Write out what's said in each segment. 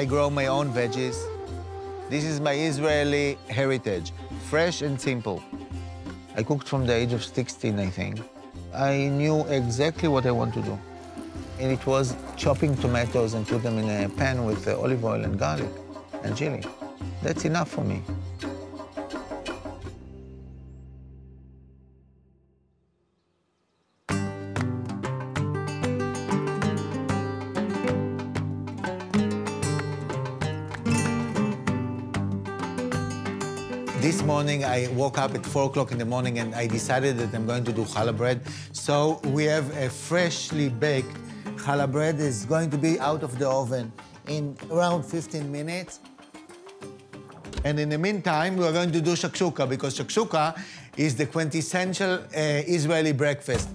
I grow my own veggies. This is my Israeli heritage, fresh and simple. I cooked from the age of 16, I think. I knew exactly what I want to do. And it was chopping tomatoes and put them in a pan with olive oil and garlic and chili. That's enough for me. This morning, I woke up at 4 o'clock in the morning and I decided that I'm going to do challah bread. So we have a freshly baked challah bread. It's going to be out of the oven in around 15 minutes. And in the meantime, we're going to do shakshuka because shakshuka is the quintessential Israeli breakfast.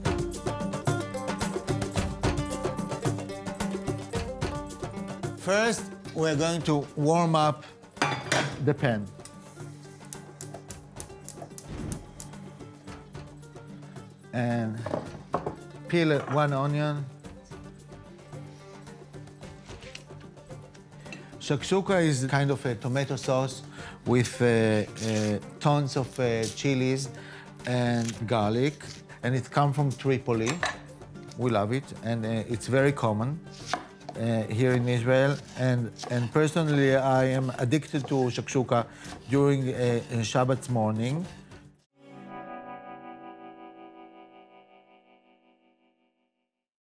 First, we're going to warm up the pan. And peel one onion. Shakshuka is kind of a tomato sauce with tons of chilies and garlic. And it comes from Tripoli. We love it. And it's very common here in Israel. And personally, I am addicted to shakshuka during Shabbat morning.